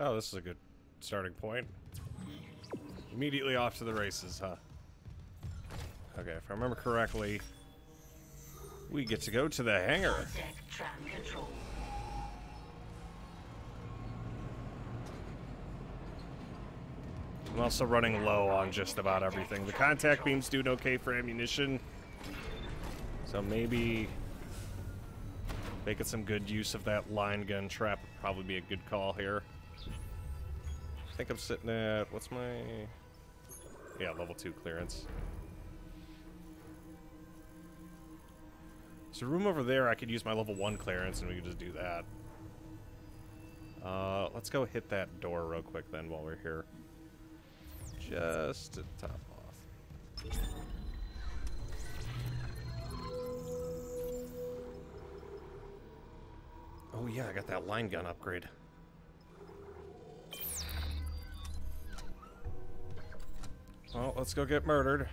Oh, this is a good starting point. Immediately off to the races, huh? Okay, if I remember correctly, we get to go to the hangar. I'm also running low on just about everything. The contact beam's doing okay for ammunition, so maybe making some good use of that line gun trap would probably be a good call here. I think I'm sitting at, what's my... yeah, level 2 clearance. There's a room over there I could use my level 1 clearance and we can just do that. Let's go hit that door real quick then while we're here. Just to top off. Oh yeah, I got that line gun upgrade. Well, let's go get murdered.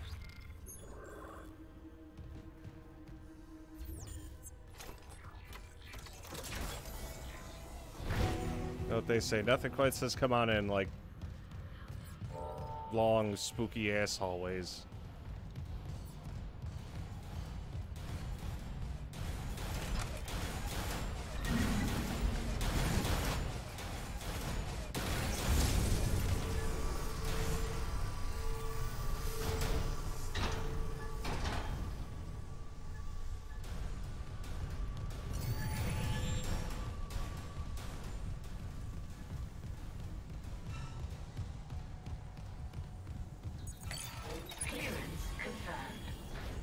Know what they say, nothing quite says come on in like long, spooky ass hallways.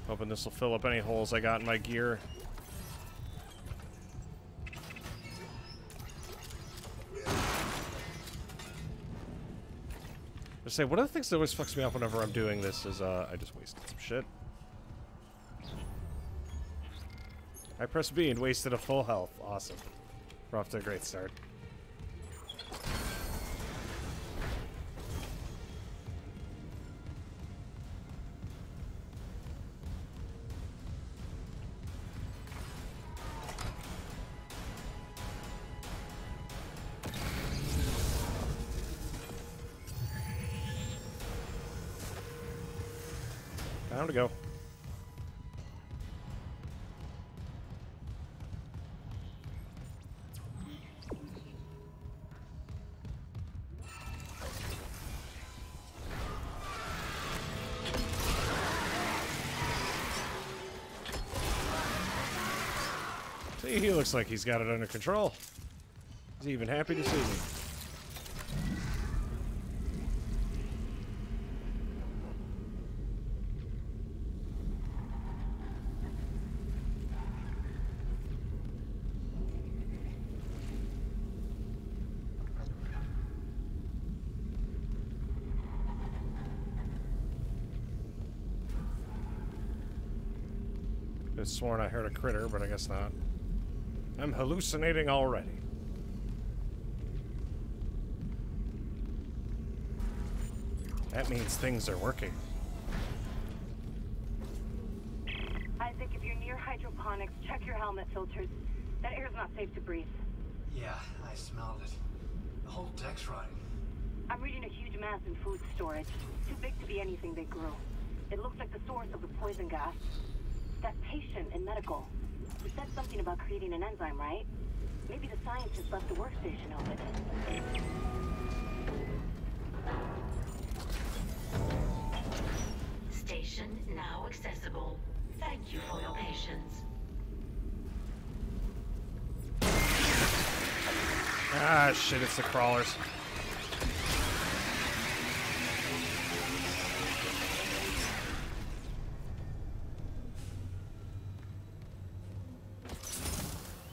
Hoping this will fill up any holes I got in my gear. I say, one of the things that always fucks me up whenever I'm doing this is, I just wasted some shit. I pressed B and wasted a full health. Awesome. We're off to a great start. Time to go. See, he looks like he's got it under control. He's even happy to see me. I sworn I heard a critter, but I guess not. I'm hallucinating already. That means things are working. Isaac, if you're near hydroponics, check your helmet filters. That air's not safe to breathe. Yeah, I smelled it. The whole deck's rotting. I'm reading a huge mass in food storage. Too big to be anything they grew. It looks like the source of the poison gas. That patient in medical. You said something about creating an enzyme, right? Maybe the scientists left the workstation open. Station now accessible. Thank you for your patience. Ah, shit, it's the crawlers.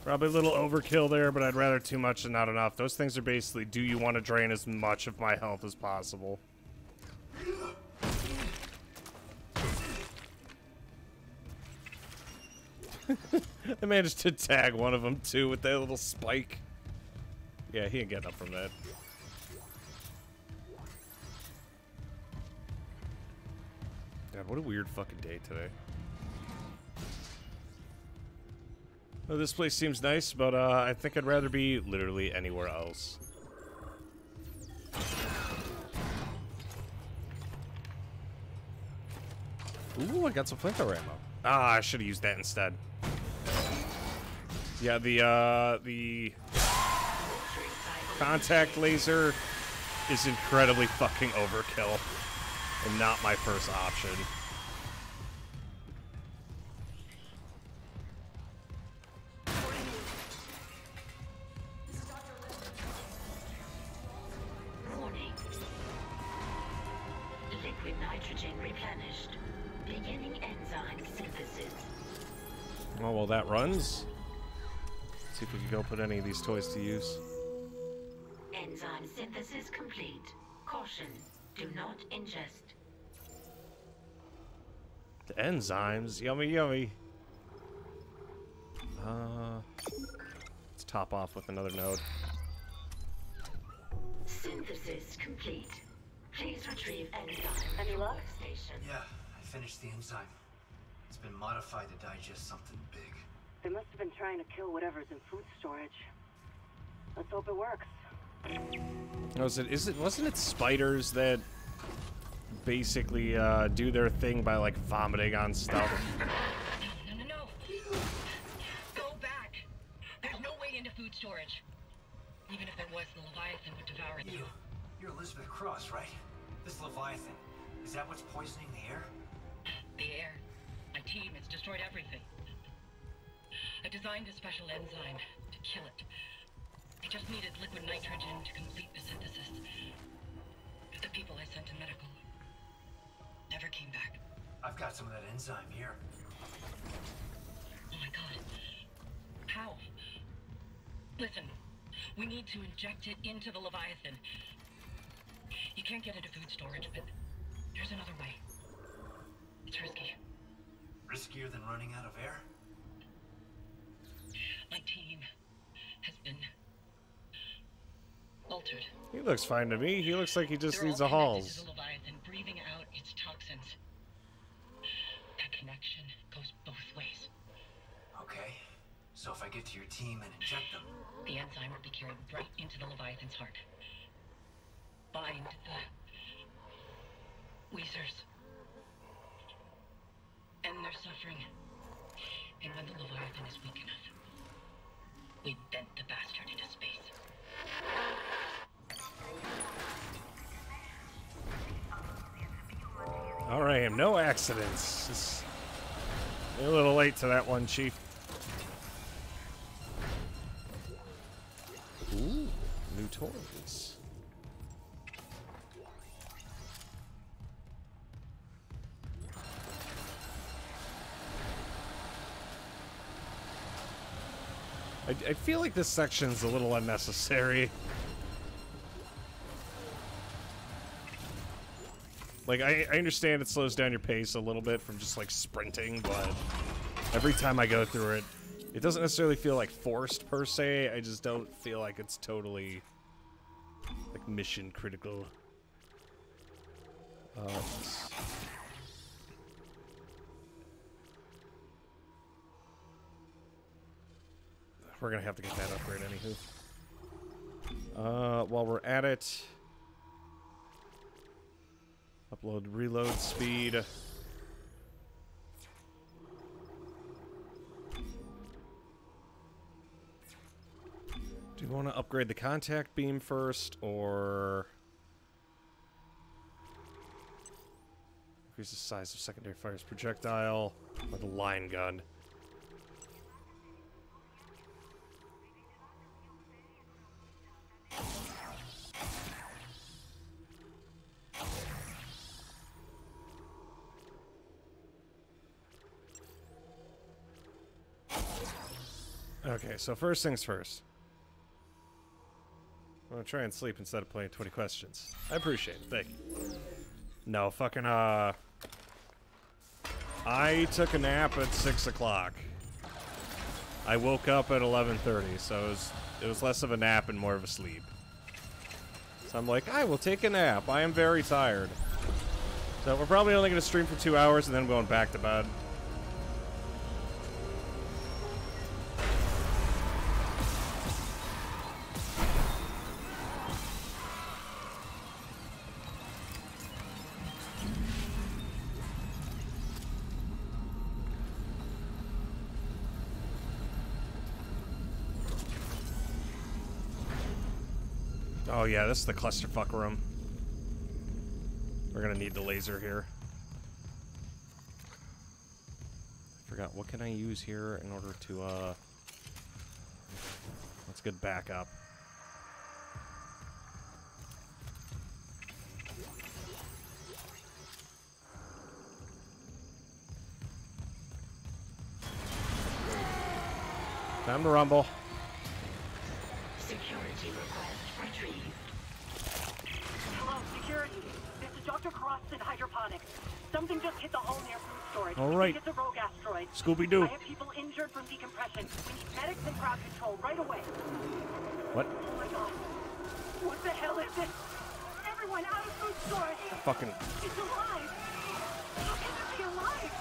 Probably a little overkill there, but I'd rather too much than not enough. Those things are basically, do you want to drain as much of my health as possible? I managed to tag one of them, too, with that little spike. Yeah, he ain't getting up from that. God, what a weird fucking day today. Well, this place seems nice, but I think I'd rather be literally anywhere else. Ooh, I got some flamethrower ammo. Ah, I should have used that instead. Yeah, the contact laser is incredibly fucking overkill and not my first option. Oh, well, that runs. Let's see if we can go put any of these toys to use. Enzyme synthesis complete. Caution, do not ingest. The enzymes, yummy, yummy. Let's top off with another node. Synthesis complete. Please retrieve enzyme. Any luck? Yeah, I finished the enzyme. It's been modified to digest something big. They must have been trying to kill whatever's in food storage. Let's hope it works. Wasn't it spiders that basically do their thing by like vomiting on stuff? No. Go back. There's no way into food storage. Even if there was, the Leviathan would devour you. You're Elizabeth Cross, right? This Leviathan. Is that what's poisoning the air? The air. My team has destroyed everything. I designed a special enzyme to kill it. I just needed liquid nitrogen to complete the synthesis. But the people I sent to medical never came back. I've got some of that enzyme here. Oh my god. How? Listen, we need to inject it into the Leviathan. You can't get it to food storage, but there's another way. It's risky. Riskier than running out of air? My team has been altered. He looks fine to me. He looks like he just needs a halls. Leviathan breathing out its toxins. That connection goes both ways. Okay. So if I get to your team and inject them, the enzyme will be carried right into the Leviathan's heart. Bind the Weezers. And their suffering. And when the Leviathan is weak enough, we bent the bastard into space. All right, no accidents. Just a little late to that one, Chief. Ooh, new toys. I feel like this section's a little unnecessary. Like, I understand it slows down your pace a little bit from just, like, sprinting, but every time I go through it, it doesn't necessarily feel, like, forced, per se. I just don't feel like it's totally, like, mission critical. We're gonna have to get that upgrade anywho. While we're at it, upload reload speed. Do you want to upgrade the contact beam first, or increase the size of secondary fire's projectile, or the line gun? Okay, so first things first. I'm gonna try and sleep instead of playing 20 questions. I appreciate it, thank you. No, fucking, I took a nap at 6 o'clock. I woke up at 11:30, so it was less of a nap and more of a sleep. So I'm like, I will take a nap. I am very tired. So we're probably only gonna stream for 2 hours and then going back to bed. Oh yeah, this is the clusterfuck room. We're gonna need the laser here. I forgot, what can I use here in order to, let's get back up. Time to rumble. Security request retrieved. Hello, security. This is Dr. Cross in hydroponics. Something just hit the hull near food storage. All right. It's a rogue asteroid. Scooby-Doo. I have people injured from decompression. We need medics and crowd control right away. What? Oh my god. What the hell is this? Everyone out of food storage. Fucking. It's alive. How can it be alive?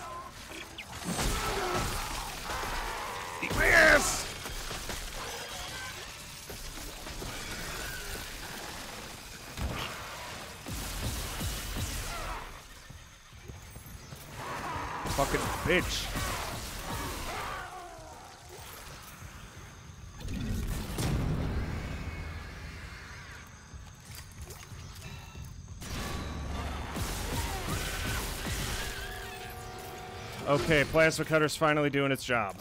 Yes! Fucking bitch. Okay, plasma cutter's finally doing its job.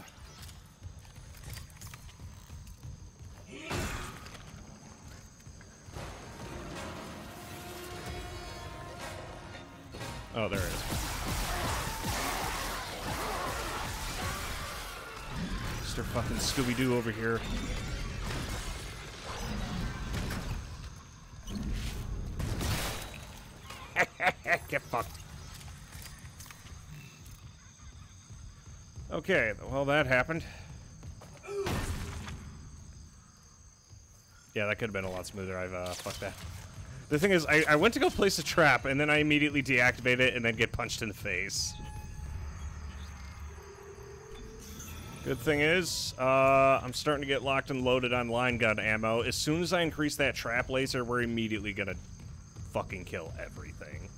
Oh, there it is. Mr. fucking Scooby-Doo over here. Get fucked. Okay, well, that happened. Yeah, that could have been a lot smoother. I've fucked that. The thing is, I went to go place a trap, and then I immediately deactivate it and then get punched in the face. Good thing is, I'm starting to get locked and loaded on line gun ammo. As soon as I increase that trap laser, we're immediately gonna fucking kill everything.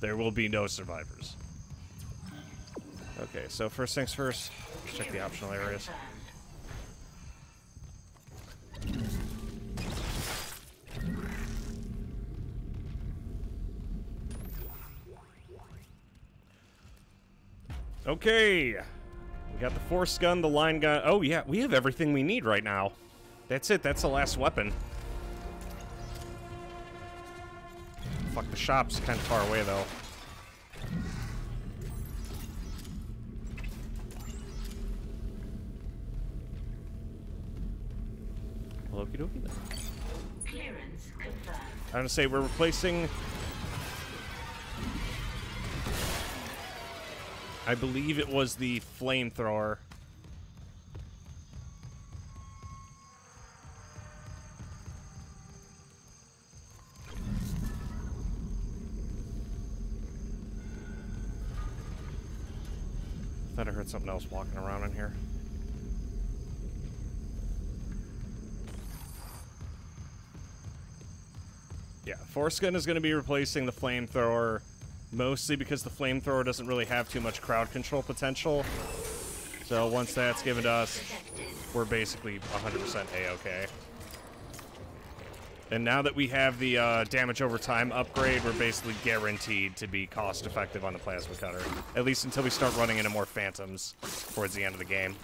There will be no survivors. Okay, so first things first, let's check the optional areas. Okay, we got the force gun, the line gun. Oh yeah, we have everything we need right now. That's it, that's the last weapon. Fuck, the shop's kind of far away though. Clearance confirmed. I'm gonna say we're replacing, I believe it was the flamethrower. Thought I heard something else walking around in here. Yeah, force gun is going to be replacing the flamethrower, mostly because the flamethrower doesn't really have too much crowd control potential. So once that's given to us, we're basically 100% A-OK. And now that we have the damage over time upgrade, we're basically guaranteed to be cost effective on the plasma cutter. At least until we start running into more phantoms towards the end of the game.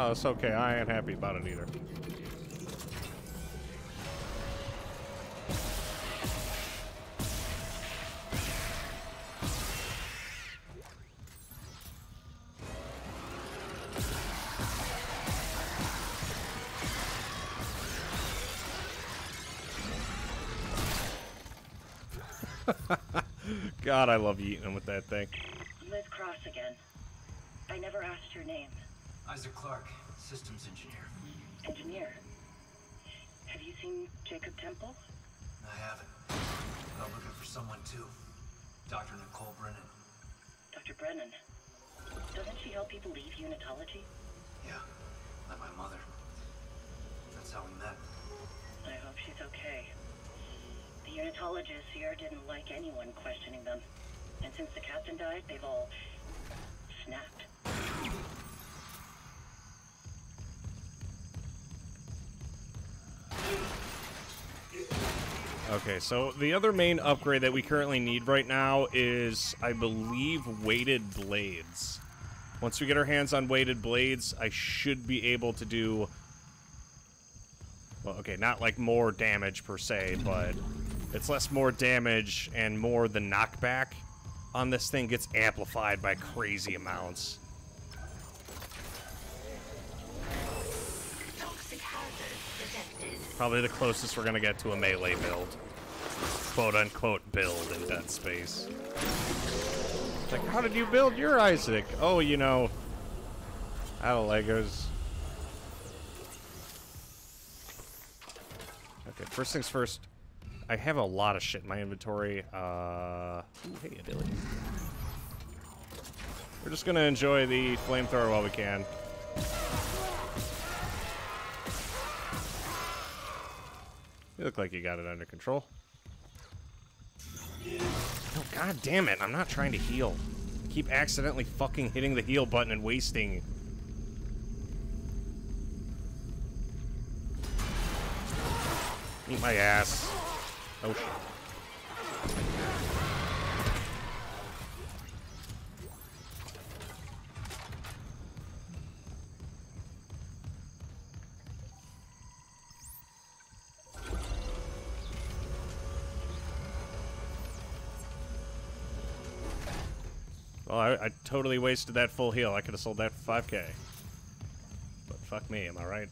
Oh, it's okay. I ain't happy about it either. God, I love yeeting him with that thing. Liz Cross again. I never asked your name. Isaac Clark, systems engineer. Engineer? Have you seen Jacob Temple? I haven't. But I'm looking for someone too. Dr. Nicole Brennan. Dr. Brennan? Doesn't she help people leave Unitology? Yeah, like my mother. That's how we met. I hope she's okay. The Unitology colleges here didn't like anyone questioning them. And since the captain died, they've all snapped. Okay, so the other main upgrade that we currently need right now is, I believe, weighted blades. Once we get our hands on weighted blades, I should be able to do... Well, okay, not like more damage per se, but it's less more damage and more the knockback on this thing gets amplified by crazy amounts. Probably the closest we're gonna get to a melee build. Quote-unquote build in Dead Space. Like, how did you build your Isaac? Oh, you know, out of Legos. Okay, first things first. I have a lot of shit in my inventory. Ooh, hey, Billy. We're just gonna enjoy the flamethrower while we can. You look like you got it under control. Oh, god damn it! I'm not trying to heal. I keep accidentally fucking hitting the heal button and wasting. Eat my ass. Oh shit. Well, I totally wasted that full heal. I could have sold that for 5K. But fuck me, am I right?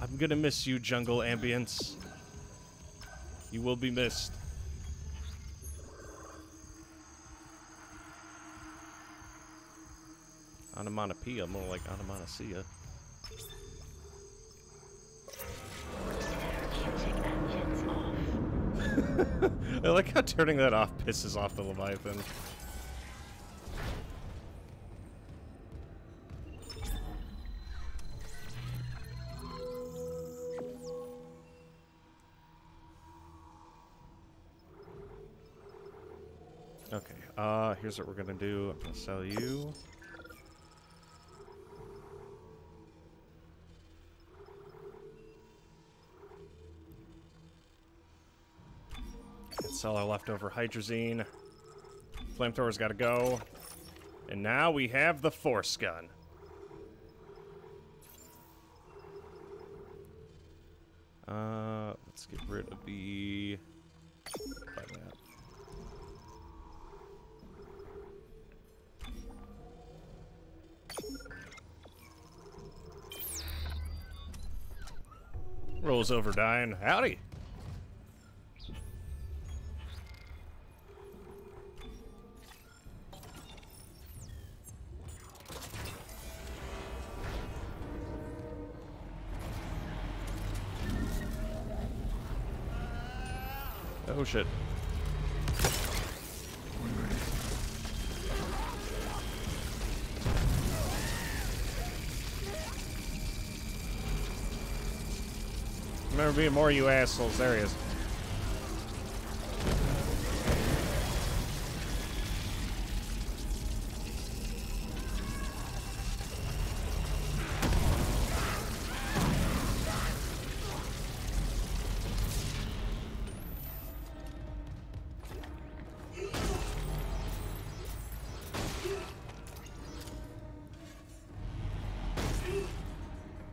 I'm gonna miss you, jungle ambience. You will be missed. Onomatopoeia, more like onomatopoeia. I like how turning that off pisses off the Leviathan. Okay, here's what we're gonna do. I'm gonna sell you. Let's sell our leftover hydrazine. Flamethrower's gotta go. And now we have the force gun. Let's get rid of the... Rolls over dying. Howdy! Oh shit. There'll be more, you assholes. There he is.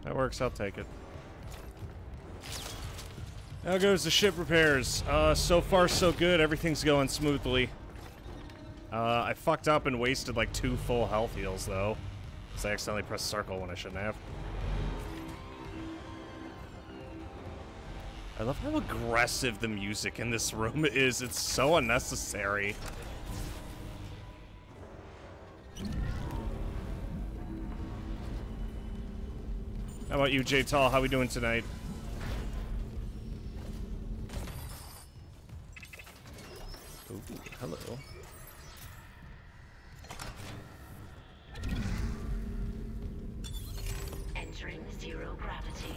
That works. I'll take it. Now goes the ship repairs. So far so good, everything's going smoothly. I fucked up and wasted like 2 full health heals though, because I accidentally pressed circle when I shouldn't have. I love how aggressive the music in this room is, it's so unnecessary. How about you, J-Tall, how we doing tonight? Ooh, hello. Entering zero gravity.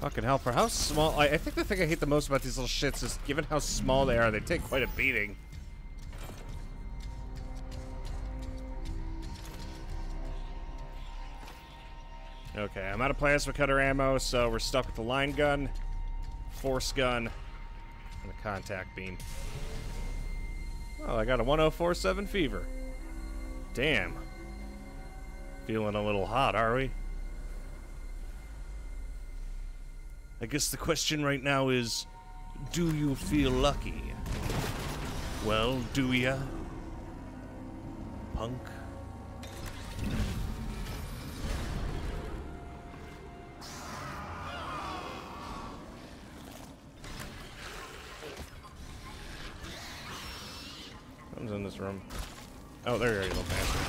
Fucking hell, for how small... I think the thing I hate the most about these little shits is, given how small they are, they take quite a beating. Okay, I'm out of plans for cutter ammo, so we're stuck with the line gun, force gun, and the contact beam. Well, I got a 1047 fever. Damn. Feeling a little hot, are we? I guess the question right now is, do you feel lucky? Well, do ya? Punk. Something's in this room. Oh, there you are, you little bastard.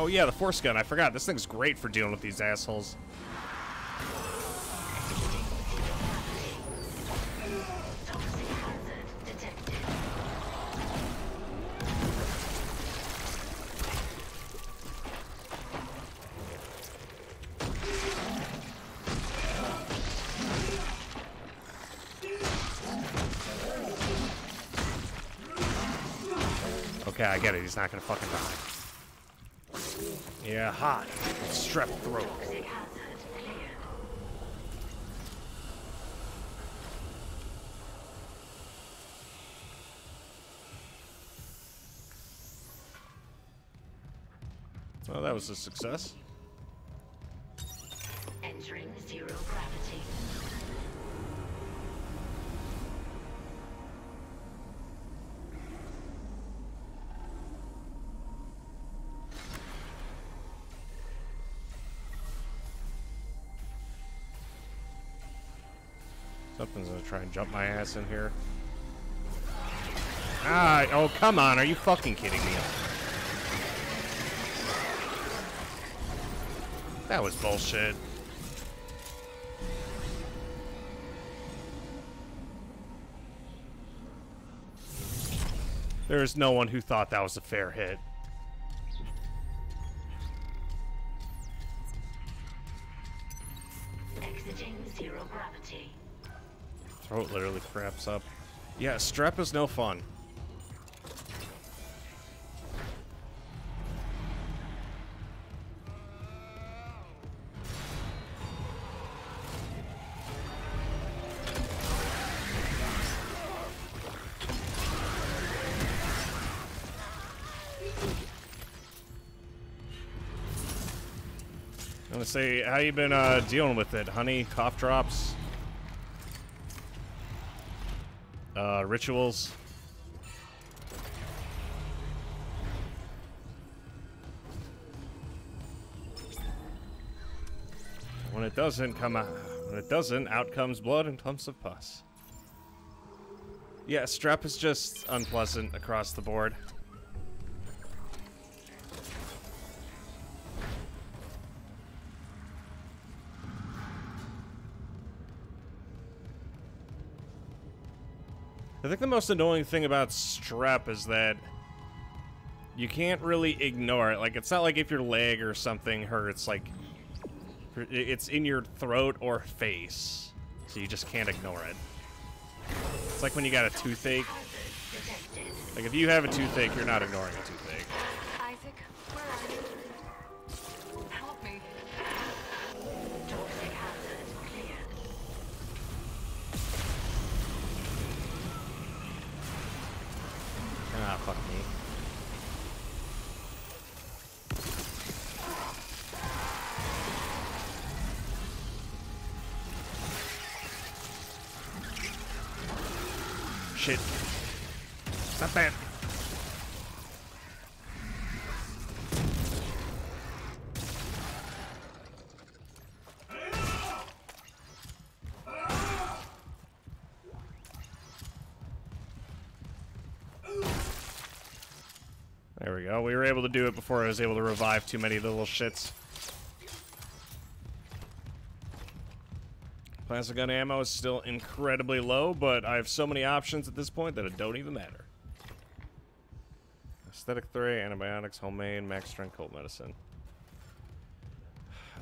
Oh yeah, the force gun, I forgot. This thing's great for dealing with these assholes. Okay, I get it. He's not gonna fucking die. Yeah, hot. Strep throat. Well, that was a success. Entering zero gravity. Something's gonna try and jump my ass in here. Ah, oh, come on, are you fucking kidding me? That was bullshit. There is no one who thought that was a fair hit. Exiting zero gravity. Throat literally craps up. Yeah, strep is no fun. I'm gonna say, how you been dealing with it, honey? Cough drops? Rituals. When it doesn't come out, when it doesn't, out comes blood and clumps of pus. Yeah, strep is just unpleasant across the board. I think the most annoying thing about strep is that you can't really ignore it. Like, it's not like if your leg or something hurts, like, it's in your throat or face. So you just can't ignore it. It's like when you got a toothache. Like, if you have a toothache, you're not ignoring a toothache. Isaac, where are you? Help me. Toxic hazard cleared. Ah, fuck me. Shit. Not bad. go. We were able to do it before I was able to revive too many of the little shits. Plastic gun ammo is still incredibly low, but I have so many options at this point that it don't even matter. Aesthetic 3, antibiotics, homemade, max strength, cold medicine.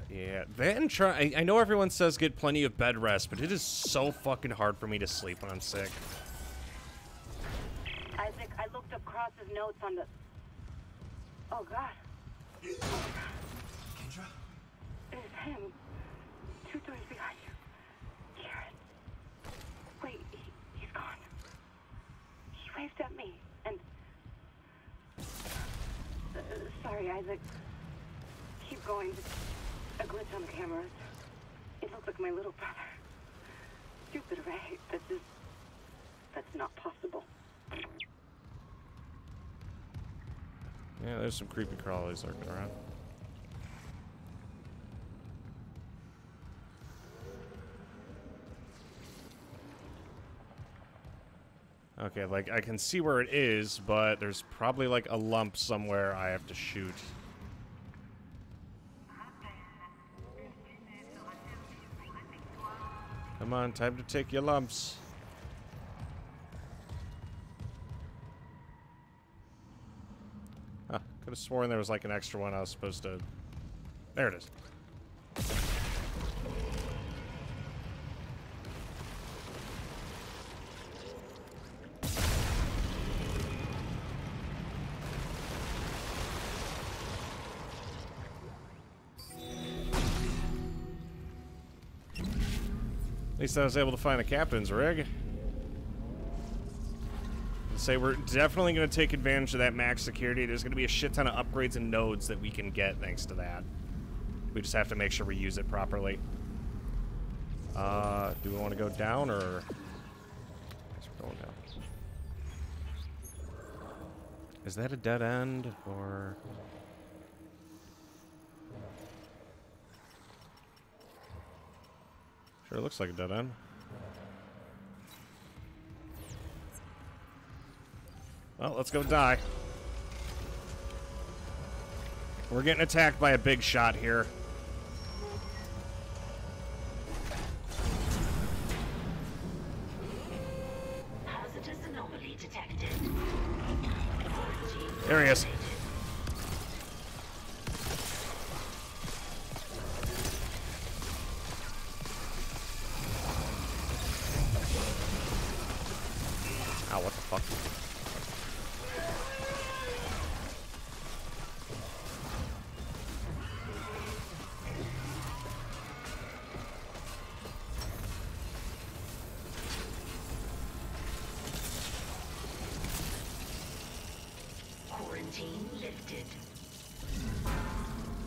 Yeah, then try. I know everyone says get plenty of bed rest, but it is so fucking hard for me to sleep when I'm sick. Isaac, I looked up Cross's notes on the. Oh God. Oh God. Kendra. It's him. 2 doors behind you. Wait, he's gone. He waved at me, and... sorry, Isaac. Keep going. Just a glitch on the cameras. It looked like my little brother. Stupid, right? That's not possible. Yeah, there's some creepy crawlies lurking around. Okay, like, I can see where it is, but there's probably, like, a lump somewhere I have to shoot. Come on, time to take your lumps. Huh, could have sworn there was, like, an extra one I was supposed to... There it is. At least I was able to find the captain's rig. I'd say we're definitely going to take advantage of that max security. There's going to be a shit ton of upgrades and nodes that we can get thanks to that. We just have to make sure we use it properly. Do we want to go down or? I guess we're going down. Is that a dead end or? Sure, it looks like a dead end. Well, let's go die. We're getting attacked by a big shot here. Hazardous anomaly detected. There he is.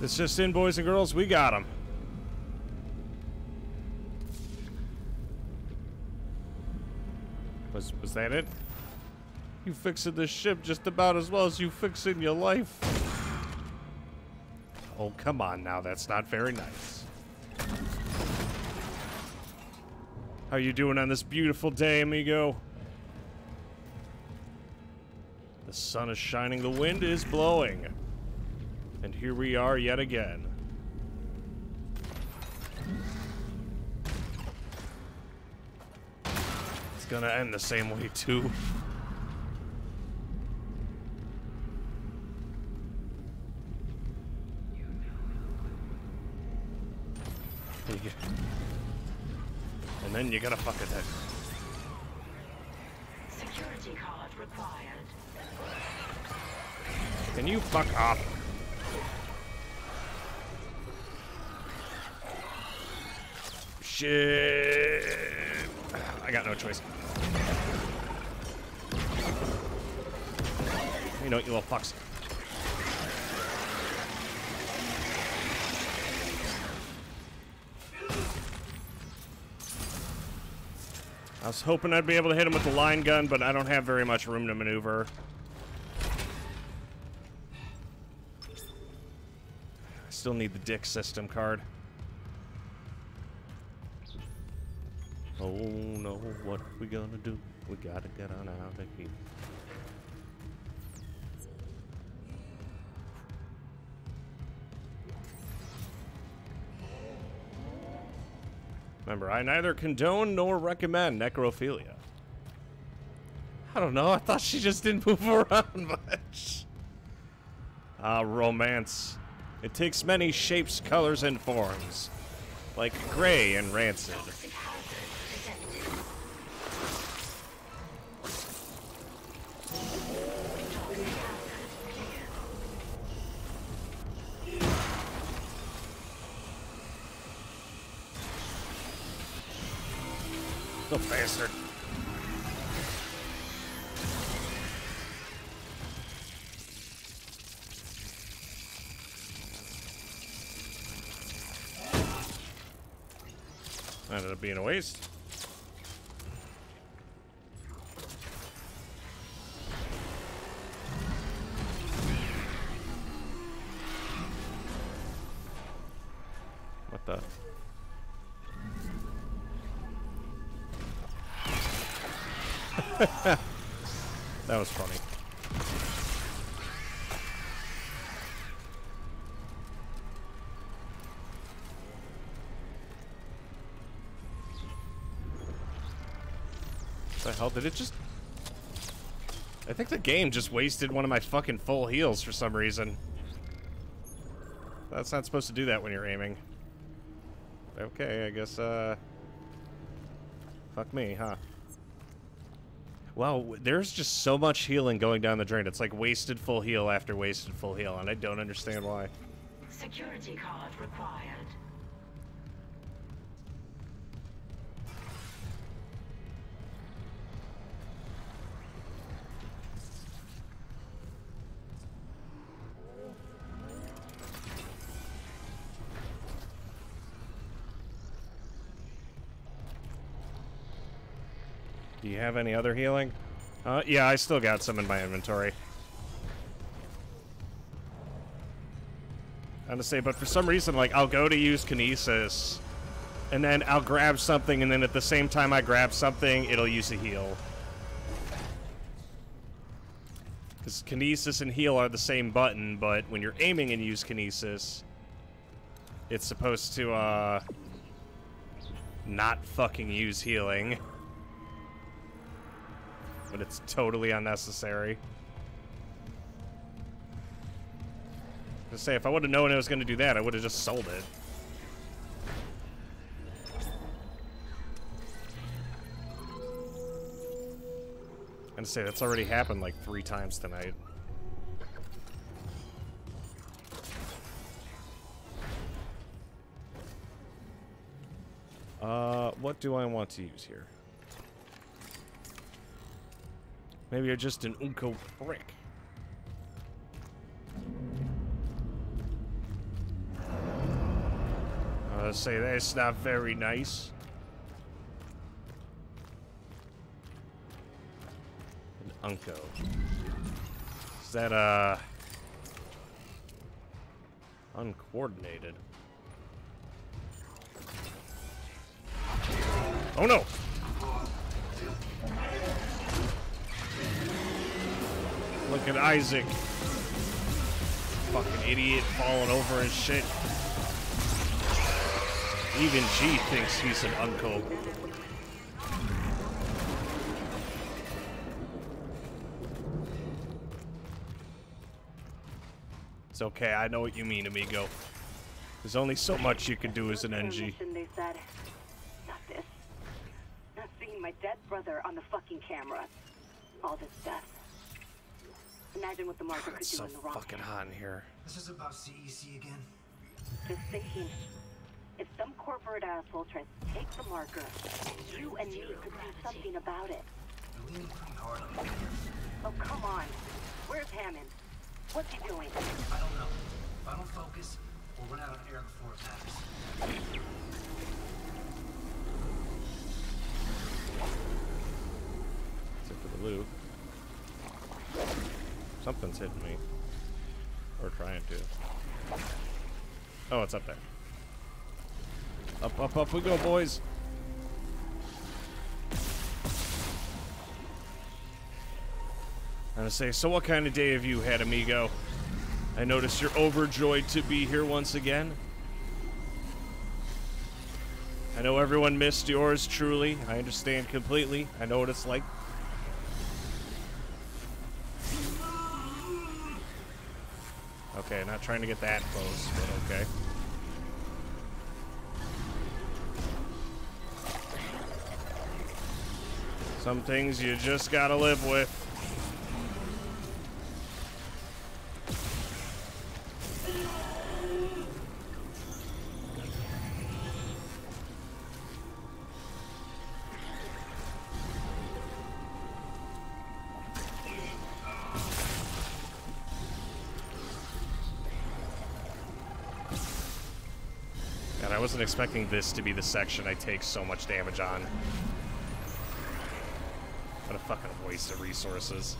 It's just in, boys and girls, we got them. Was that it? You fixing this ship just about as well as you fixing your life. Oh, come on now, that's not very nice. How you doing on this beautiful day, amigo? The sun is shining, the wind is blowing. And here we are yet again. It's gonna end the same way too. And then you gotta fuck it up. Security card required. Can you fuck off? I got no choice. You know what, you little fucks. I was hoping I'd be able to hit him with the line gun, but I don't have very much room to maneuver. I still need the dick system card. Oh no, what we gonna do? We gotta get on out of here. Remember, I neither condone nor recommend necrophilia. I don't know, I thought she just didn't move around much. Ah, romance. It takes many shapes, colors, and forms. Like gray and rancid. The bastard. That ended up being a waste. What the? That was funny. What the hell did it just... I think the game just wasted one of my fucking full heals for some reason. That's not supposed to do that when you're aiming. Okay, I guess, fuck me, huh? Wow, there's just so much healing going down the drain. It's like wasted full heal after wasted full heal, and I don't understand why. Security card required. Do you have any other healing? Yeah, I still got some in my inventory. I'm gonna say, but for some reason, like, I'll go to use Kinesis, and then I'll grab something, and then at the same time I grab something, it'll use a heal. Because Kinesis and heal are the same button, but when you're aiming and use Kinesis, it's supposed to, not fucking use healing. But it's totally unnecessary. I was gonna say, if I would have known it was gonna do that, I would have just sold it. I'm gonna say, that's already happened like 3 times tonight. What do I want to use here? Maybe you're just an unco prick. I'll say that's not very nice. An unco. Is that, uncoordinated? Oh no! Look at Isaac. Fucking idiot falling over and shit. Even G thinks he's an uncle. It's okay, I know what you mean, amigo. There's only so much you can do as an NG. They said, not this. Not seeing my dead brother on the fucking camera. All this death. Imagine what the marker could do so in the wrong fucking hot in here. This is about CEC again. Just thinking, if some corporate asshole tries to take the marker, you and me could do something about it. We're leaning pretty hard on it. Oh, come on. Where's Hammond? What's he doing? I don't know. If I don't focus, we'll run out of air before it matters. Except for the loot. Something's hitting me. Or trying to. Oh, it's up there. Up, up, up we go, boys! I'm gonna say, so what kind of day have you had, amigo? I notice you're overjoyed to be here once again. I know everyone missed yours truly. I understand completely. I know what it's like. Okay, not trying to get that close, but okay. Some things you just gotta live with. God, I wasn't expecting this to be the section I take so much damage on. What a fucking waste of resources.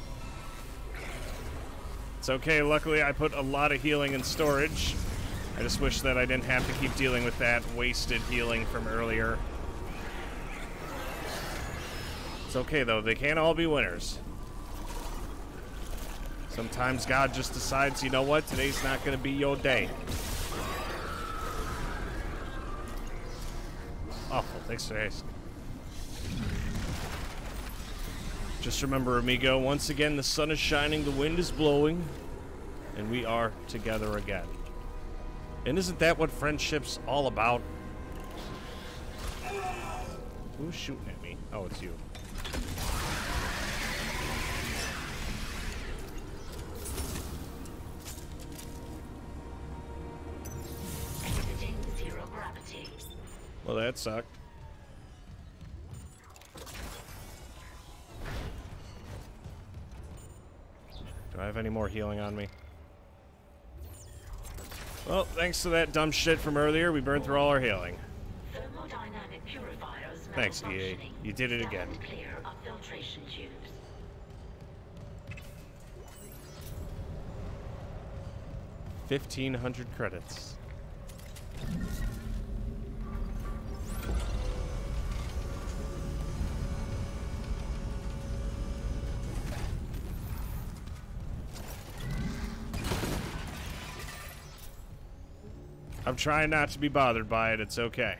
It's okay, luckily I put a lot of healing in storage. I just wish that I didn't have to keep dealing with that wasted healing from earlier. It's okay though, they can't all be winners. Sometimes God just decides, you know what, today's not gonna be your day. Awful, thanks for asking. Just remember, amigo, once again, the sun is shining, the wind is blowing, and we are together again. And isn't that what friendship's all about? Who's shooting at me? Oh, it's you. Exiting zero gravity. Well, that sucked. Do I have any more healing on me? Well, thanks to that dumb shit from earlier, we burned through all our healing. Thanks, EA. You did it again. $1,500 credits. I'm trying not to be bothered by it, it's okay.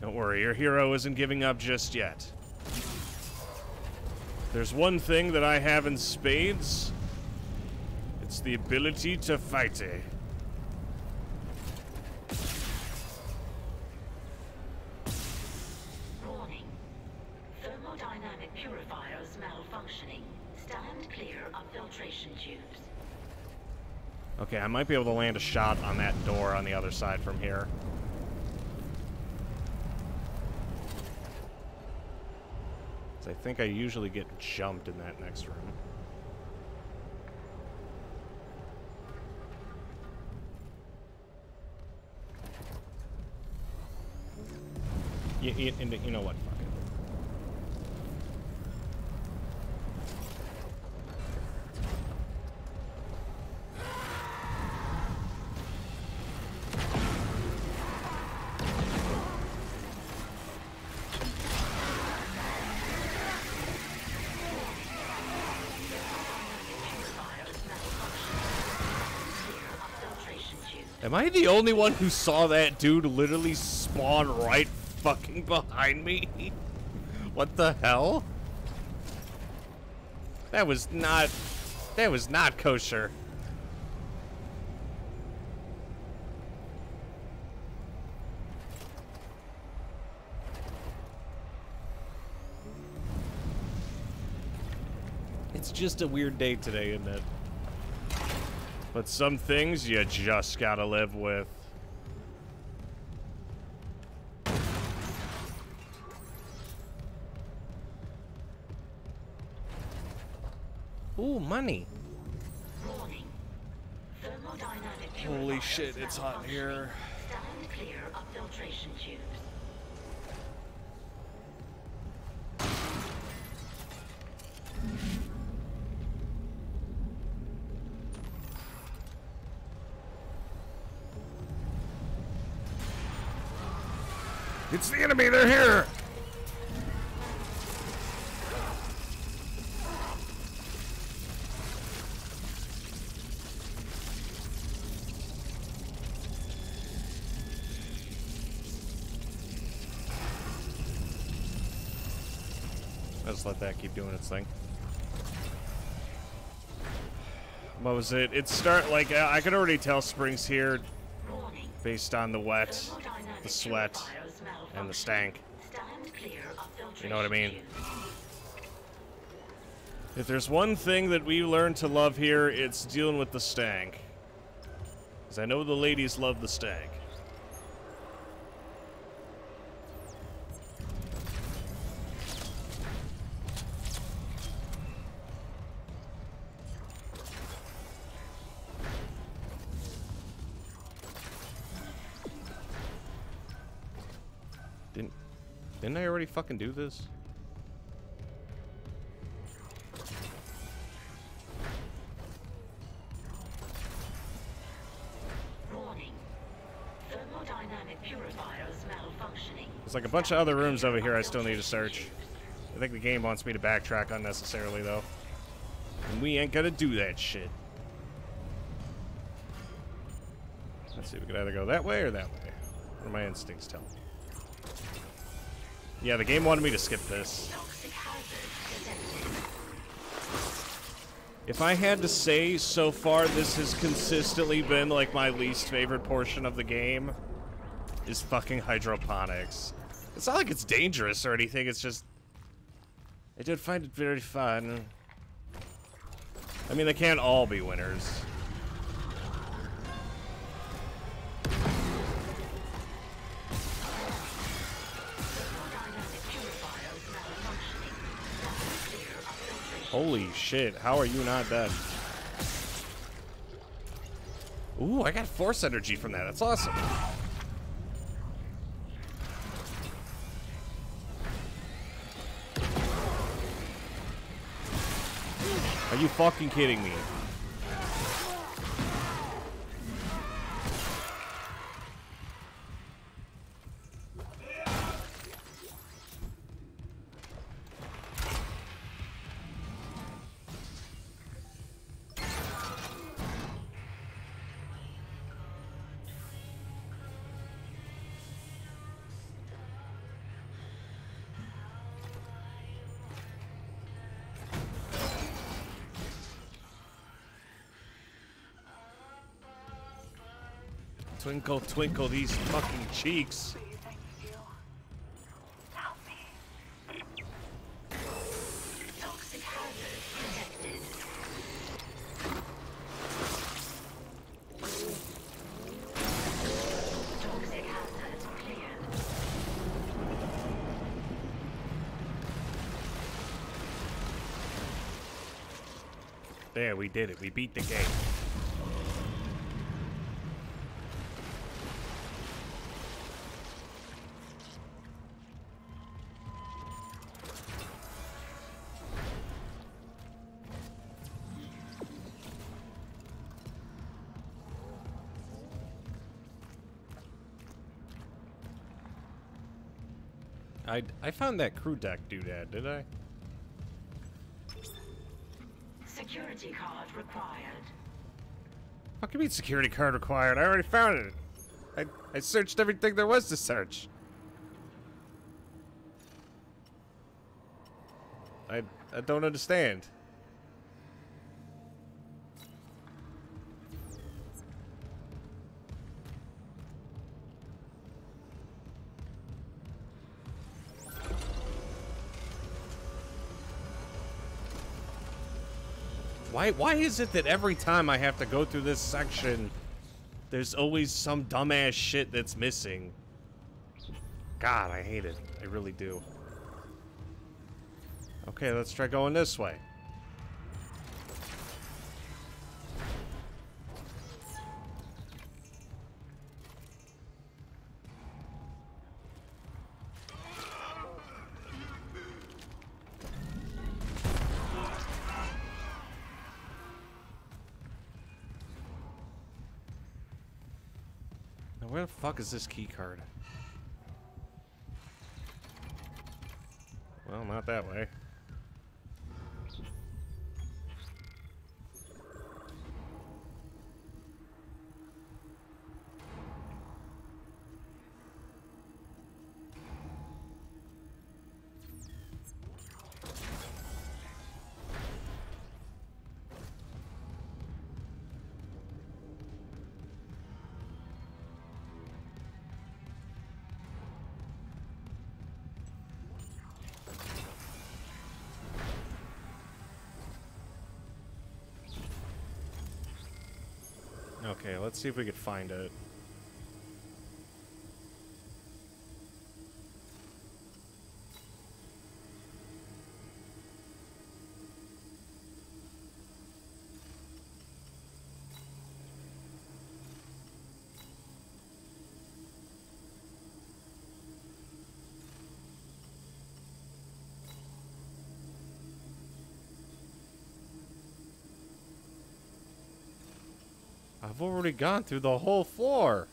Don't worry, your hero isn't giving up just yet. There's one thing that I have in spades. It's the ability to fight. Warning. Thermodynamic purifiers malfunctioning. Stand clear of filtration tubes. Okay, I might be able to land a shot on that door on the other side from here. I think I usually get jumped in that next room. You know what? Fuck it. Am I the only one who saw that dude literally spawn right fucking behind me? What the hell? That was not kosher. It's just a weird day today, isn't it? But some things you just gotta live with. Ooh, money. Holy shit, it's hot in here. Stand clear of filtration tubes. It's the enemy, they're here! Let's let that keep doing its thing. What was it? It start like I could already tell spring's here based on the wet, the sweat, and the stank. You know what I mean? If there's one thing that we learn to love here, it's dealing with the stank. Because I know the ladies love the stank. Didn't I already fucking do this? There's like a bunch of other rooms over here I still need to search. I think the game wants me to backtrack unnecessarily though. And we ain't gonna do that shit. Let's see, we could either go that way or that way. What are my instincts telling me? Yeah, the game wanted me to skip this. If I had to say, so far this has consistently been like my least favorite portion of the game is fucking hydroponics. It's not like it's dangerous or anything, it's just I did find it very fun. I mean, they can't all be winners. Holy shit, how are you not dead? Ooh, I got force energy from that, that's awesome. Are you fucking kidding me? Twinkle, twinkle, these fucking cheeks. There, we did it. We beat the game. I found that crew deck doodad, did I? Security card required. What do you mean security card required? I already found it. I searched everything there was to search. I don't understand. Why is it that every time I have to go through this section, there's always some dumbass shit that's missing? God, I hate it. I really do. Okay, let's try going this way. Fuck is this key card? Well, not that way. Okay, let's see if we could find it. I've already gone through the whole floor.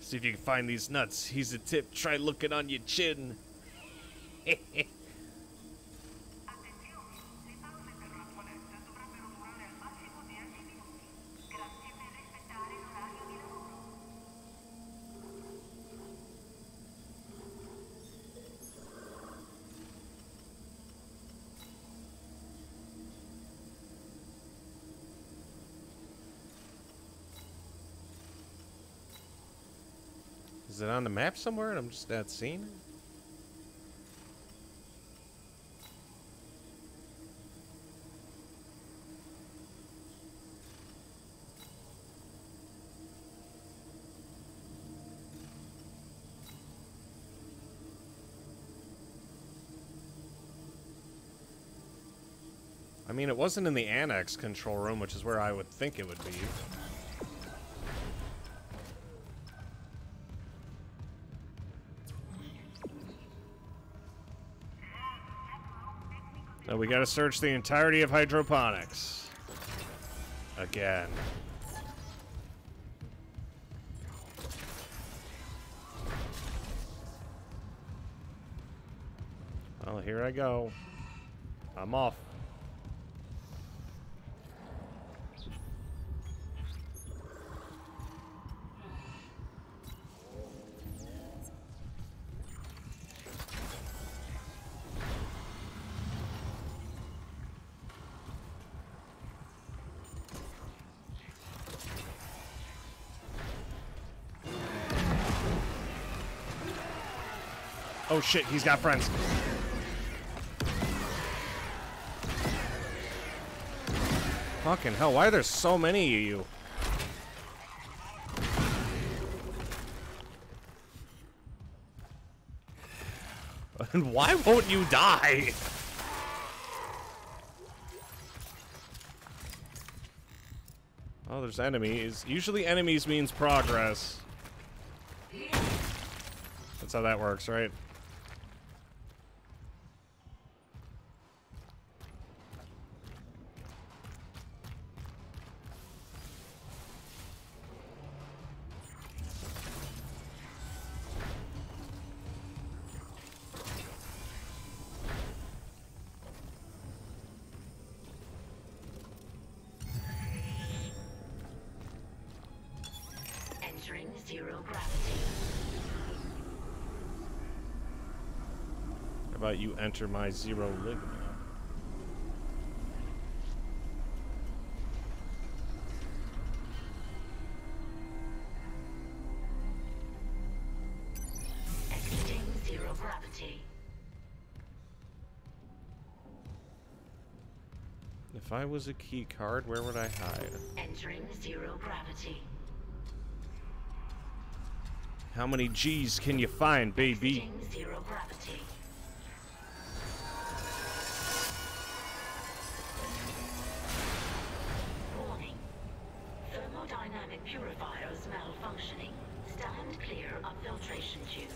See if you can find these nuts. He's a tip. Try looking on your chin. Is it on the map somewhere and I'm just not seeing it? I mean, it wasn't in the annex control room, which is where I would think it would be. So we gotta search the entirety of hydroponics. Again. Well, here I go. I'm off. Oh shit, he's got friends. Fucking hell, why are there so many of you? And why won't you die? Oh, there's enemies. Usually enemies means progress. That's how that works, right? You enter my zero living. Exiting zero gravity. If I was a key card, where would I hide? Entering zero gravity. How many G's can you find, baby? Exiting zero gravity. Purifiers malfunctioning. Stand clear of filtration tubes.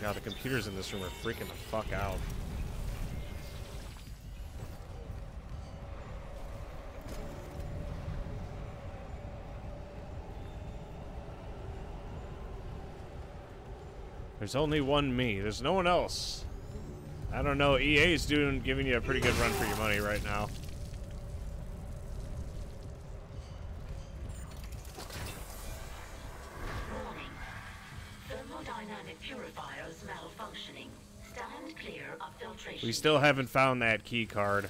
God, the computers in this room are freaking the fuck out. There's only one me. There's no one else. I don't know. EA's doing giving you a pretty good run for your money right now. Warning. Thermodynamic purifiers malfunctioning. Stand clear of filtration. We still haven't found that key card.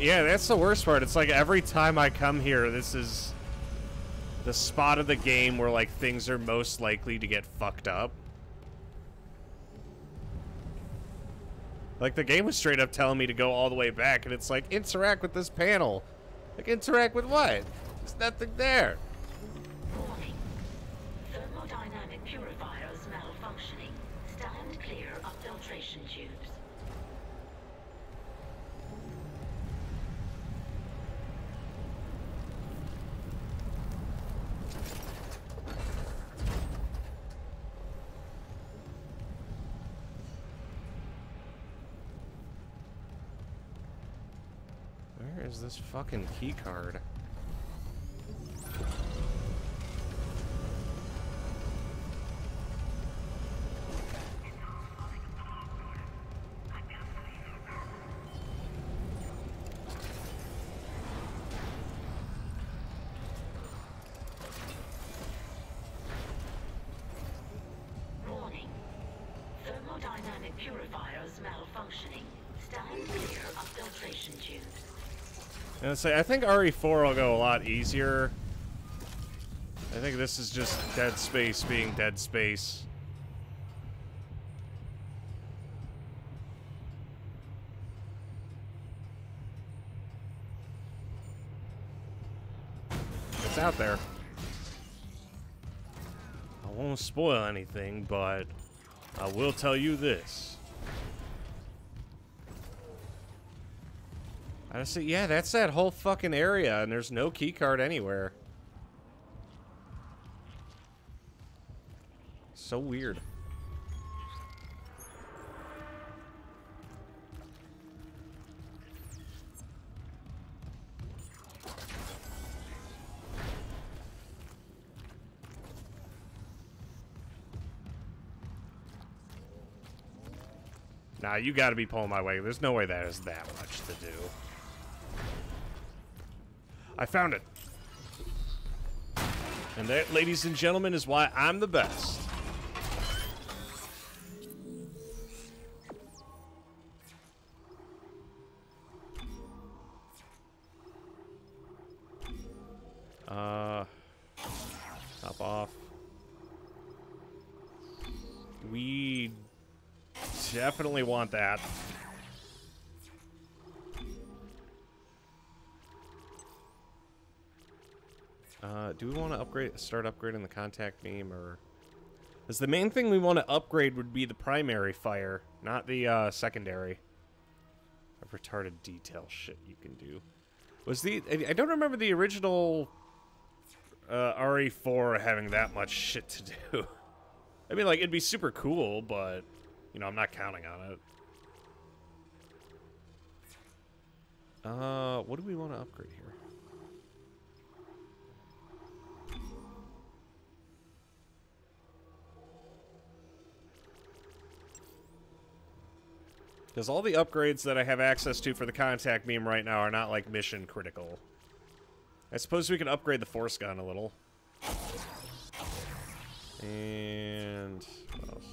Yeah, that's the worst part. It's like every time I come here, this is the spot of the game where like things are most likely to get fucked up. Like the game was straight up telling me to go all the way back, and it's like, interact with this panel. Like, interact with what? There's nothing there. Warning. Thermodynamic purifiers malfunctioning. Stand clear of filtration tubes. Where is this fucking key card? Say, I think RE4 will go a lot easier. I think this is just Dead Space being Dead Space. It's out there. I won't spoil anything, but I will tell you this. Honestly, yeah, that's that whole fucking area, and there's no key card anywhere. So weird. Nah, you gotta be pulling my way. There's no way that is that much to do. I found it. And that, ladies and gentlemen, is why I'm the best. Hop off. We definitely want that. Do we want to upgrade, start upgrading the contact beam, or... Because the main thing we want to upgrade would be the primary fire, not the secondary. Of retarded detail shit you can do. Was the... I don't remember the original RE4 having that much shit to do. I mean, like, it'd be super cool, but, you know, I'm not counting on it. What do we want to upgrade here? Because all the upgrades that I have access to for the contact beam right now are not, like, mission critical. I suppose we could upgrade the force gun a little. And... what else?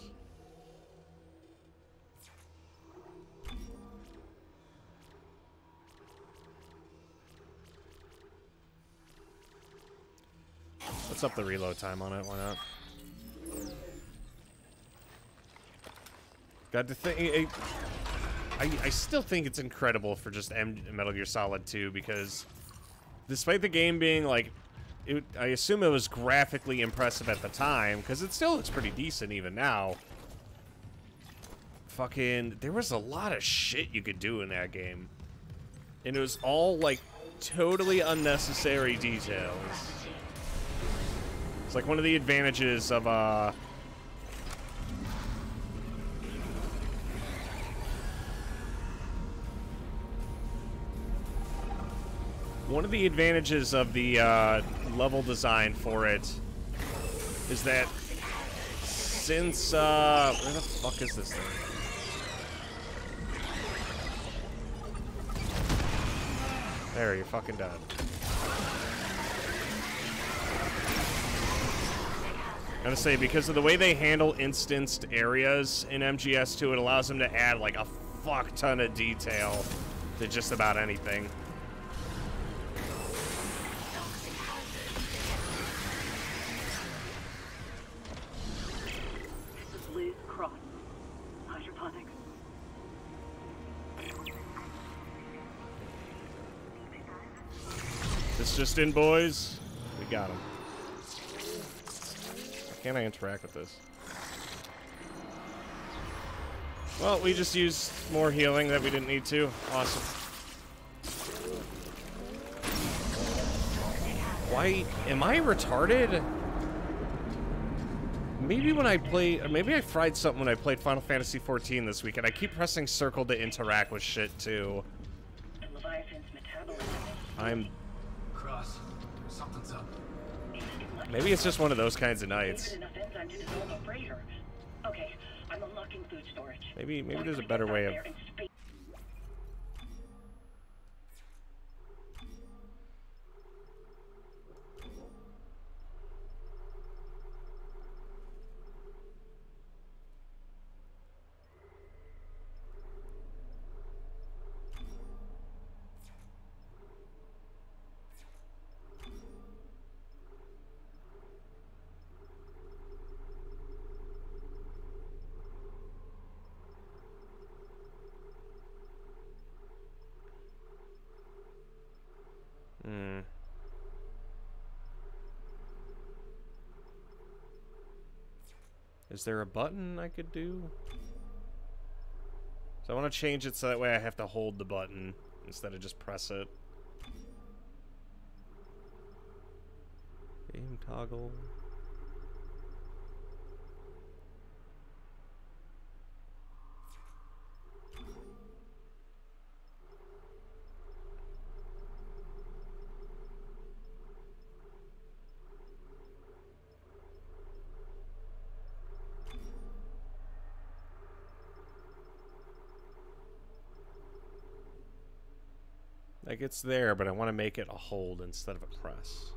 Let's up the reload time on it, why not? Got the thing... I still think it's incredible for just Metal Gear Solid 2, because despite the game being, like, I assume it was graphically impressive at the time, because it still looks pretty decent even now. Fucking, there was a lot of shit you could do in that game. And it was all, like, totally unnecessary details. It's like one of the advantages of, one of the advantages of the level design for it is that since, where the fuck is this thing? There, you're fucking done. I'm gonna say, because of the way they handle instanced areas in MGS2, it allows them to add, like, a fuck ton of detail to just about anything. This is Liz Cross, hydroponics. This just in, boys. We got him. Why can't I interact with this? Well, we just used more healing that we didn't need to. Awesome. Why am I retarded? Maybe when I play, maybe I fried something when I played Final Fantasy XIV this weekend. I keep pressing circle to interact with shit too. I'm. Cross. Something's up. Maybe it's just one of those kinds of nights. Okay. I'm unlocking food storage. Maybe there's a better way of... Is there a button I could do? So I want to change it so that way I have to hold the button instead of just press it. Game toggle. Like, it's there, but I want to make it a hold instead of a press.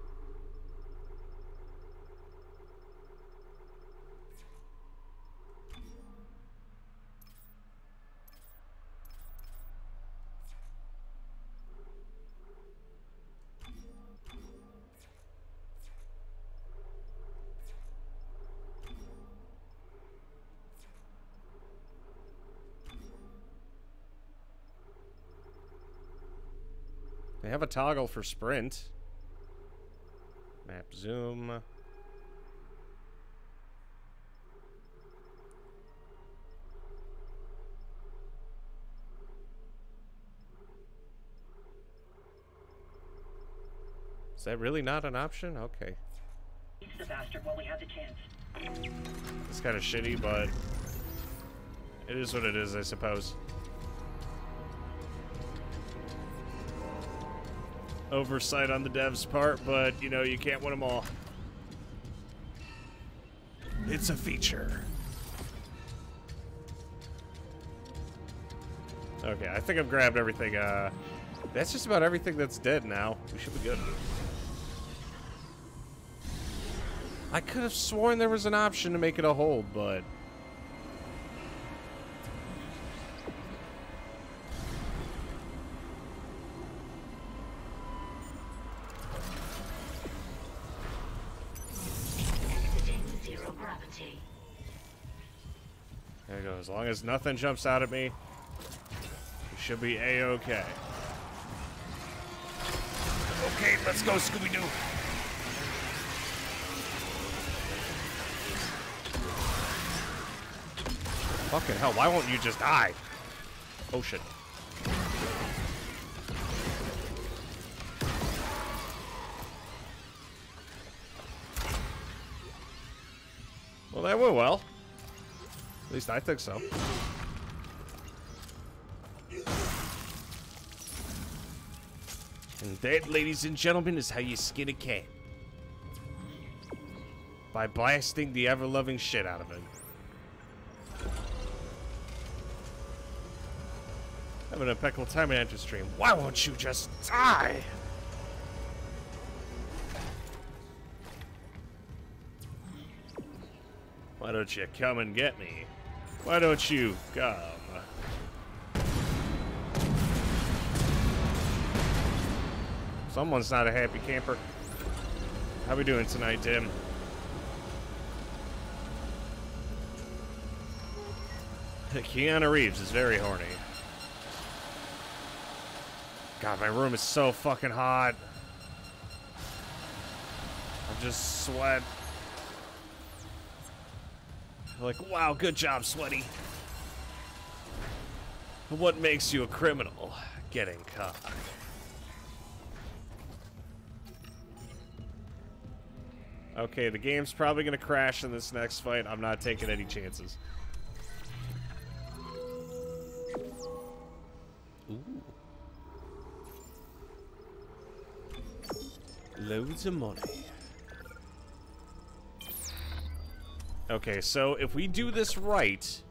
I have a toggle for sprint. Map zoom. Is that really not an option? Okay. The bastard while we have the chance. It's kind of shitty, but it is what it is, I suppose. Oversight on the devs' part, but, you know, you can't win them all. It's a feature. Okay, I think I've grabbed everything. That's just about everything that's dead now. We should be good. I could have sworn there was an option to make it a hold, but... As long as nothing jumps out at me, we should be a-okay. Okay, let's go, Scooby-Doo. Fucking hell, why won't you just die? Oh, shit. Well, that went well. At least I think so. And that, ladies and gentlemen, is how you skin a cat. By blasting the ever-loving shit out of it. Having an impeccable time in after stream. Why won't you just die? Why don't you come and get me? Why don't you come? Someone's not a happy camper. How we doing tonight, Tim? Keanu Reeves is very horny. God, my room is so fucking hot. I'm just sweat. Like, wow, good job, Sweaty. What makes you a criminal? Getting caught. Okay, the game's probably gonna crash in this next fight. I'm not taking any chances. Ooh. Loads of money. Okay, so if we do this right,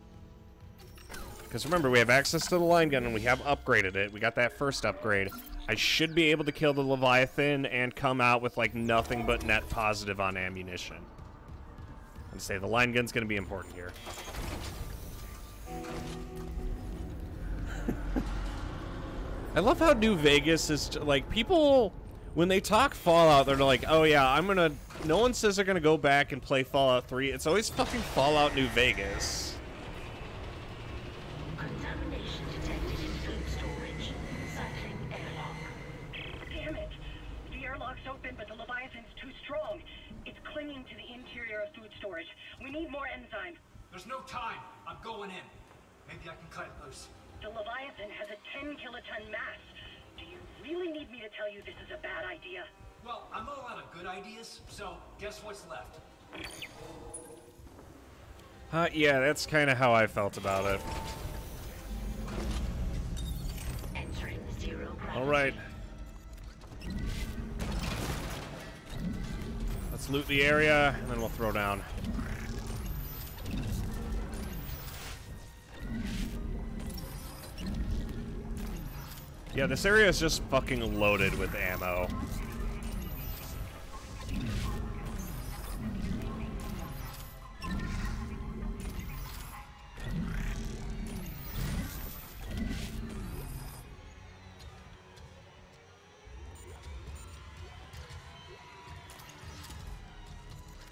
because remember, we have access to the line gun and we have upgraded it. We got that first upgrade. I should be able to kill the Leviathan and come out with, like, nothing but net positive on ammunition. I'm gonna say the line gun's gonna be important here. I love how New Vegas is, like, people, when they talk Fallout, they're like, oh yeah, I'm gonna, no one says they're gonna go back and play Fallout 3. It's always fucking Fallout New Vegas. Contamination detected in food storage. Cycling airlock. Damn it. The airlock's open, but the Leviathan's too strong. It's clinging to the interior of food storage. We need more enzyme. There's no time. I'm going in. Maybe I can cut it loose. The Leviathan has a 10 kiloton mass. Do you really need me to tell you this is a bad idea? Well, I'm all out of good ideas, so guess what's left? Yeah, that's kind of how I felt about it. Entering zero gravity. All right. Let's loot the area, and then we'll throw down. Yeah, this area is just fucking loaded with ammo.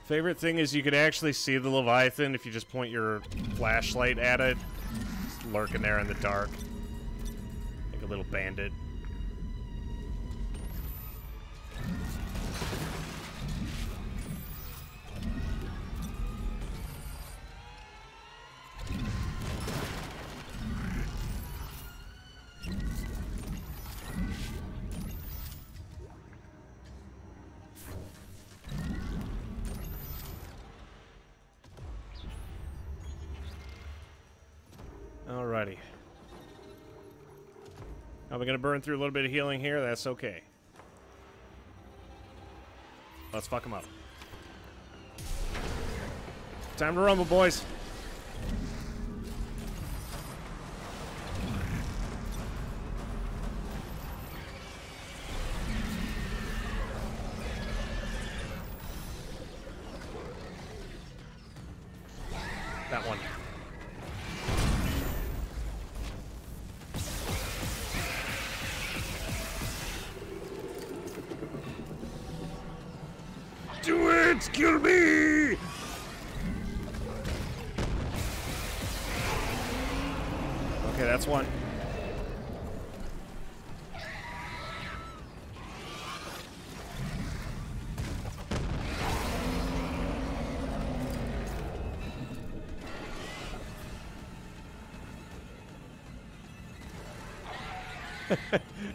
Favorite thing is you could actually see the Leviathan if you just point your flashlight at it. It's lurking there in the dark. Little bandit. Alrighty. We're gonna burn through a little bit of healing here. That's okay. Let's fuck him up. Time to rumble, boys. That one. Kill me! Okay, that's one.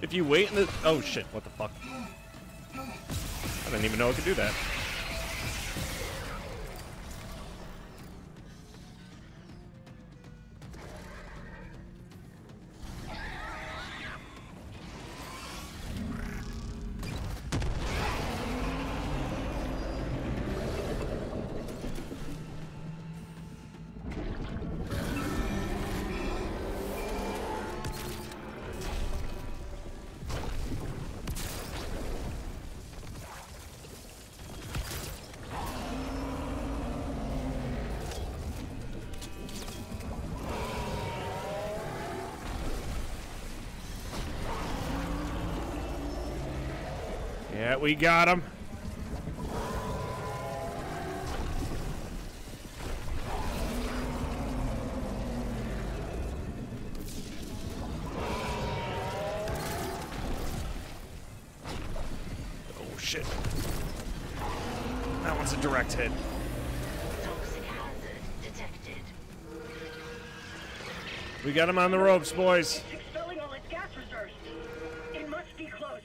If you wait in the... Oh, shit, what the fuck? I didn't even know I could do that. Yeah, we got him. Oh, shit. That one's a direct hit. We got him on the ropes, boys. It's expelling all its gas reserves. It must be closed.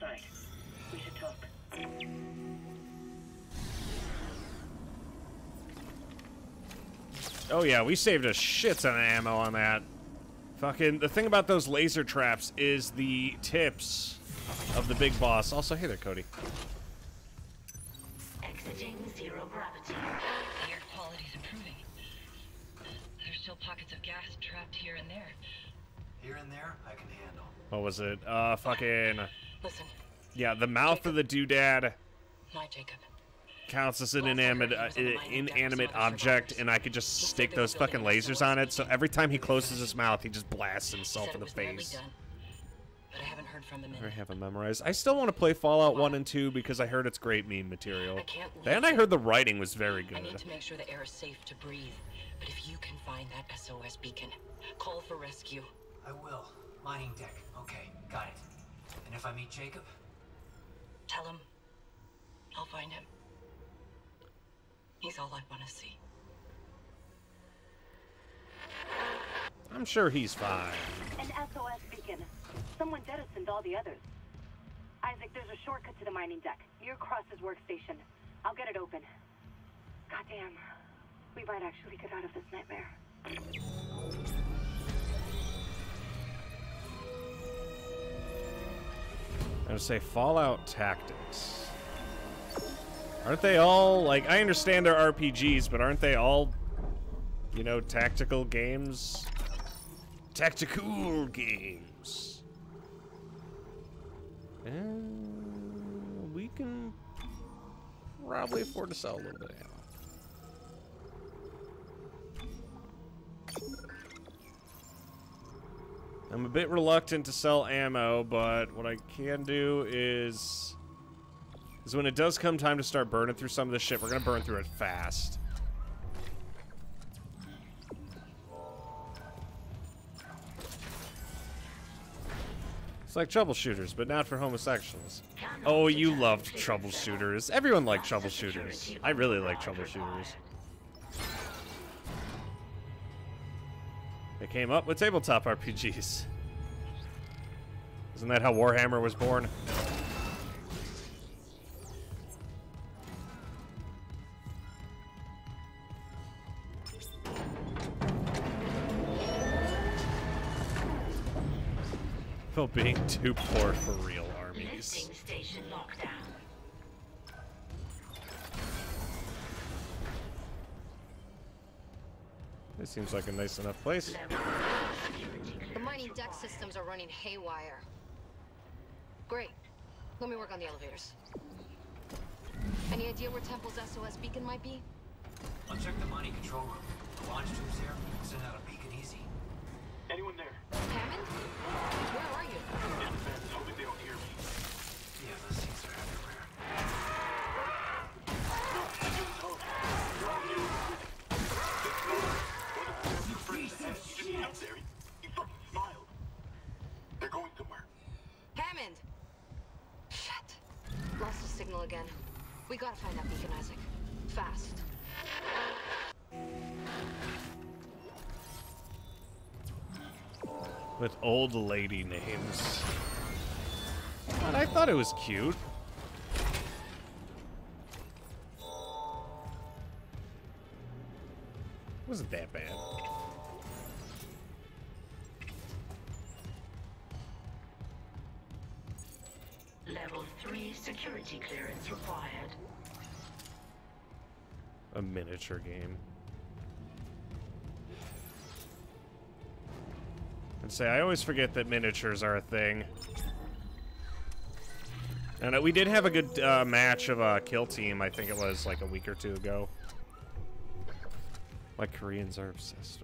Isaac, finish it . Oh yeah, we saved a shit ton of ammo on that. Fucking, the thing about those laser traps is the tips of the big boss. Also, hey there, Cody. Exiting zero gravity. The air quality's improving. There's still pockets of gas trapped here and there. Here and there, I can handle. What was it? Fucking... Listen. Yeah, the mouth Jacob. Of the doodad. My Jacob. Counts as an inanimate object, and I could just stick those fucking lasers on it, so every time he closes his mouth, he just blasts himself in the face. But I haven't heard from them in. I haven't memorized. I still want to play Fallout 1 and 2 because I heard it's great meme material. Then I heard the writing was very good. I need to make sure the air is safe to breathe, but if you can find that SOS beacon, call for rescue. I will. Mining deck. Okay, got it. And if I meet Jacob? Tell him. I'll find him. He's all I want to see. I'm sure he's fine. An SOS beacon. Someone jettisoned all the others. Isaac, there's a shortcut to the mining deck, near Cross's workstation. I'll get it open. Goddamn. We might actually get out of this nightmare. I'm gonna say Fallout Tactics. Aren't they all, like, I understand they're RPGs, but aren't they all, you know, tactical games? Tactical games. And we can probably afford to sell a little bit of ammo. I'm a bit reluctant to sell ammo, but what I can do is when it does come time to start burning through some of this shit, we're gonna burn through it fast. It's like troubleshooters, but not for homosexuals. Oh, you loved troubleshooters. Everyone liked troubleshooters. I really like troubleshooters. They came up with tabletop RPGs. Isn't that how Warhammer was born? Being too poor for real armies. Station lockdown. This seems like a nice enough place. The mining deck systems are running haywire. Great. Let me work on the elevators. Any idea where Temple's SOS beacon might be? I'll check the mining control room. The launch tubes here. Send out a beacon easy. Anyone there? Hammond? Where are you? In the fence, hoping they don't hear me. Yeah, those things are everywhere. You freeze that shit out there. You fucking smiled. They're going somewhere. Hammond! Shit. Lost the signal again. We gotta find that beacon, Isaac. Fast. with old lady names. But I thought it was cute. Wasn't that bad. Level 3 security clearance required. A miniature game. And say, I always forget that miniatures are a thing. And we did have a good match of Kill Team, I think it was like a week or two ago. My Koreans are obsessed.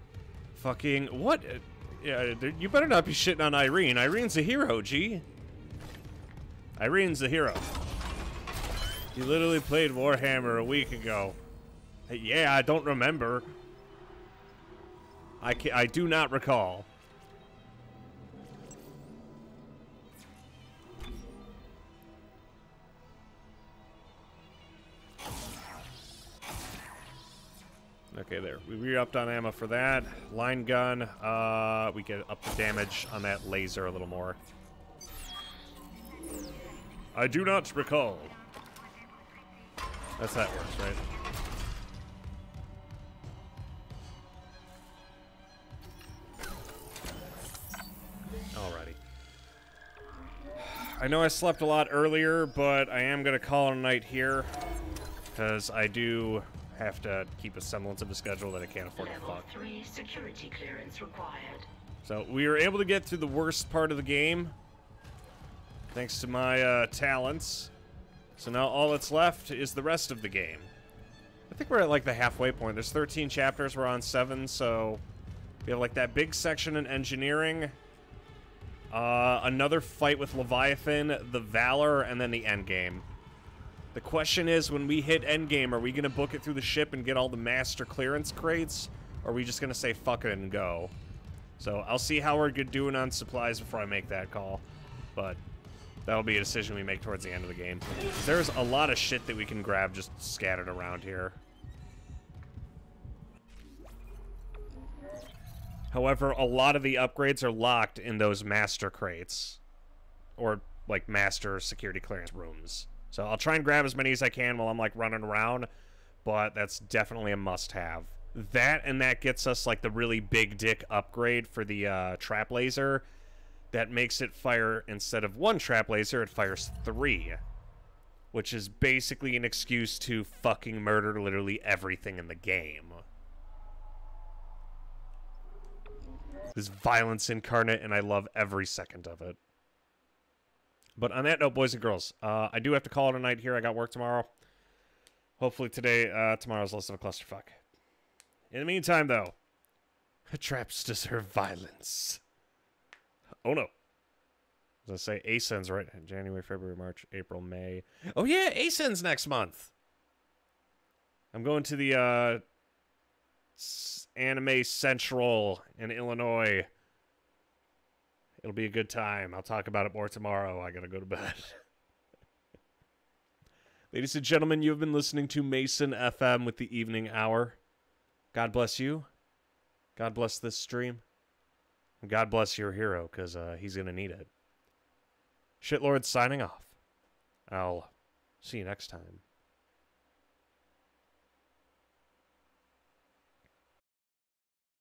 Fucking what? Yeah, you better not be shitting on Irene. Irene's a hero, G. Irene's the hero. You literally played Warhammer a week ago. Yeah, I don't remember. I do not recall. Okay, there. We re-upped on ammo for that. Line gun. We get up the damage on that laser a little more. I do not recall. That's how it works, right? Alrighty. I know I slept a lot earlier, but I am going to call it a night here. Because I do have to keep a semblance of a schedule that I can't afford to fuck. Level 3 security clearance required. So we were able to get through the worst part of the game, thanks to my talents. So now all that's left is the rest of the game. I think we're at like the halfway point. There's 13 chapters, we're on 7, so we have like that big section in engineering, another fight with Leviathan, the Valor, and then the end game. The question is, when we hit endgame, are we going to book it through the ship and get all the master clearance crates? Or are we just going to say fuck it and go? So I'll see how we're doing on supplies before I make that call. But that'll be a decision we make towards the end of the game. There's a lot of shit that we can grab just scattered around here. However, a lot of the upgrades are locked in those master crates. Or, like, master security clearance rooms. So I'll try and grab as many as I can while I'm, like, running around, but that's definitely a must-have. That, and that gets us, like, the really big dick upgrade for the trap laser. That makes it fire, instead of 1 trap laser, it fires 3. Which is basically an excuse to fucking murder literally everything in the game. This violence incarnate, and I love every second of it. But on that note, boys and girls, I do have to call it a night here. I got work tomorrow. Hopefully today, tomorrow's less of a clusterfuck. In the meantime, though, traps deserve violence. Oh, no. As I say, ASIN's right. January, February, March, April, May. Oh, yeah, ASIN's next month. I'm going to the Anime Central in Illinois. It'll be a good time. I'll talk about it more tomorrow. I gotta go to bed. Ladies and gentlemen, you have been listening to Mason FM with the Evening Hour. God bless you. God bless this stream. And God bless your hero, because he's gonna need it. Shitlord signing off. I'll see you next time.